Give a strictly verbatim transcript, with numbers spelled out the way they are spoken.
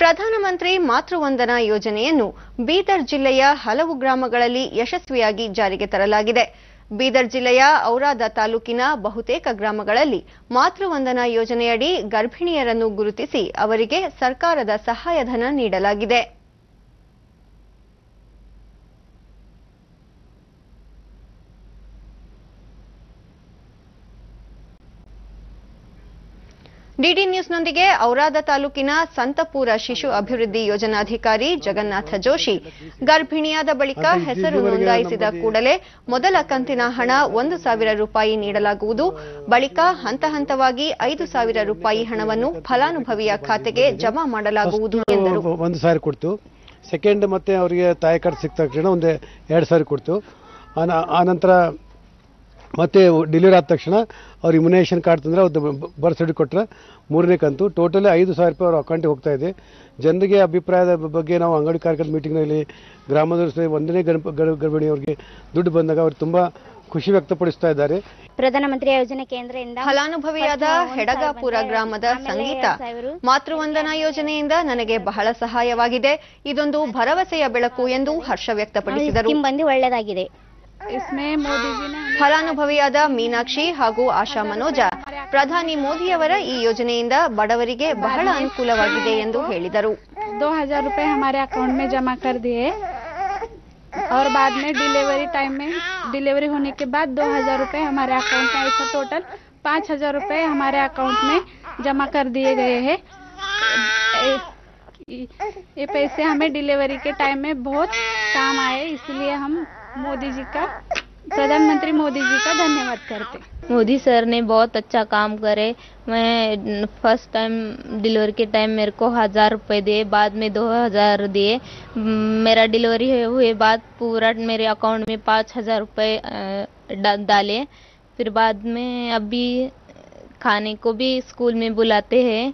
ಪ್ರಧಾನಮಂತ್ರಿ ಮಾತೃವಂದನಾ ಯೋಜನೆಯನ್ನು ಬೀದರ್ ಜಿಲ್ಲೆಯ ಹಲವು ಗ್ರಾಮಗಳಲ್ಲಿ ಯಶಸ್ವಿಯಾಗಿ ಜಾರಿಗೆ ತರಲಾಗಿದೆ. ಬೀದರ್ ಜಿಲ್ಲೆಯ ಔರಾದ ತಾಲೂಕಿನ ಬಹುತೇಕ ಗ್ರಾಮಗಳಲ್ಲಿ ಮಾತೃವಂದನಾ ಯೋಜನೆಯಡಿ ಗರ್ಭಿಣಿಯರನ್ನು ಗುರುತಿಸಿ ಅವರಿಗೆ ಸರ್ಕಾರದ ಸಹಾಯಧನ ನೀಡಲಾಗಿದೆ. ಡಿಡಿ ನ್ಯೂಸ್ನೊಂದಿಗೆ ಔರಾದ ತಾಲೂಕಿನ ಸಂತಪೂರ ಶಿಶು ಅಭಿವೃದ್ಧಿ ಯೋಜನಾಧಿಕಾರಿ ಜಗನ್ನಾಥ ಜೋಶಿ ಗರ್ಭಿಣಿಯಾದ ಬಳಿಕ ಹೆಸರು ನೋಂದಾಯಿಸಿದ ಕೂಡಲೇ ಮೊದಲ ಕಂತಿನ ಹಣ ಒಂದು ಸಾವಿರ ರೂಪಾಯಿ ನೀಡಲಾಗುವುದು. ಬಳಿಕ ಹಂತ ಹಂತವಾಗಿ ಐದು ಸಾವಿರ ರೂಪಾಯಿ ಹಣವನ್ನು ಫಲಾನುಭವಿಯ ಖಾತೆಗೆ ಜಮಾ ಮಾಡಲಾಗುವುದು ಎಂದರು. ಒಂದು ಸಾವಿರ ಕೊಡ್ತು, ಸೆಕೆಂಡ್ ಮತ್ತೆ ಅವರಿಗೆ ತಾಯಿ ಕಾರ್ಡ್ ಸಿಕ್ಕ ತಕ್ಷಣ ಒಂದು ಎರಡು ಸಾವಿರ ಕೊಡ್ತು. ಆನಂತರ ಮತ್ತೆ ಡೆಲಿವರಿ ಆದ ತಕ್ಷಣ ಅವ್ರಿಗೆ ಇಮ್ಯುನೇಷನ್ ಕಾರ್ಡ್ ತಂದರೆ ಅದು ಬರ್ತ್ ಸರ್ಟಿಫಿಕೇಟ್ ಕೊಟ್ಟರೆ ಮೂರನೇ ಕಂತು ಟೋಟಲಿ ಐದು ಸಾವಿರ ರೂಪಾಯಿ ಅವ್ರ ಅಕೌಂಟಿಗೆ ಹೋಗ್ತಾ ಇದೆ. ಜನರಿಗೆ ಅಭಿಪ್ರಾಯದ ಬಗ್ಗೆ ನಾವು ಅಂಗಡಿ ಕಾರ್ಯಕರ್ತರ ಮೀಟಿಂಗ್ನಲ್ಲಿ ಗ್ರಾಮದ ಒಂದನೇ ಗರ್ಭಿಣಿಯವ್ರಿಗೆ ದುಡ್ಡು ಬಂದಾಗ ಅವ್ರು ತುಂಬ ಖುಷಿ ವ್ಯಕ್ತಪಡಿಸ್ತಾ ಇದ್ದಾರೆ. ಪ್ರಧಾನಮಂತ್ರಿ ಯೋಜನೆ ಕೇಂದ್ರದಿಂದ ಫಲಾನುಭವಿಯಾದ ಹೆಡಗಾಪುರ ಗ್ರಾಮದ ಸಂಗೀತ, ಮಾತೃವಂದನಾ ಯೋಜನೆಯಿಂದ ನನಗೆ ಬಹಳ ಸಹಾಯವಾಗಿದೆ, ಇದೊಂದು ಭರವಸೆಯ ಬೆಳಕು ಎಂದು ಹರ್ಷ ವ್ಯಕ್ತಪಡಿಸಿದರು. ಒಳ್ಳೆಯದಾಗಿದೆ. ಫಲಾನುಭವಿಯಾದ ಮೀನಾಕ್ಷಿ ಹಾಗೂ ಆಶಾ ಮನೋಜಾ ಪ್ರಧಾನಿ ಮೋದಿಯವರ ಈ ಯೋಜನೆಯಿಂದ ಬಡವರಿಗೆ ಬಹಳ ಅನುಕೂಲವಾಗಿದೆ ಎಂದು ಹೇಳಿದರು. दो हजार रूपए हमारे अकाउंट में जमा कर दिए और बाद में डिलीवरी टाइम में डिलीवरी होने के बाद दो हजार रूपए हमारे अकाउंट में ऐसा टोटल पाँच हजार रूपए हमारे अकाउंट में जमा कर दिए गए हैं. ये पैसे हमें डिलीवरी के टाइम में बहुत काम आए, इसलिए हम मोदी जी का प्रधानमंत्री मोदी जी का धन्यवाद करते. मोदी सर ने बहुत अच्छा काम करे. मैं फर्स्ट टाइम डिलीवरी के टाइम मेरे को हजार रुपये दिए, बाद में दो हजार दिए. मेरा डिलीवरी हुए बाद पूरा मेरे अकाउंट में पाँच हजार रुपये डाले. फिर बाद में अभी खाने को भी स्कूल में बुलाते हैं.